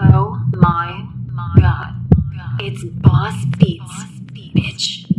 Oh my god. It's Boss Beats, bitch.